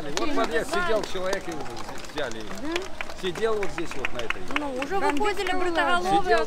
взяли. Вот подъезд сидел человек и взяли. Сидел вот здесь вот на этой. Ну, уже выходили бритоголовые.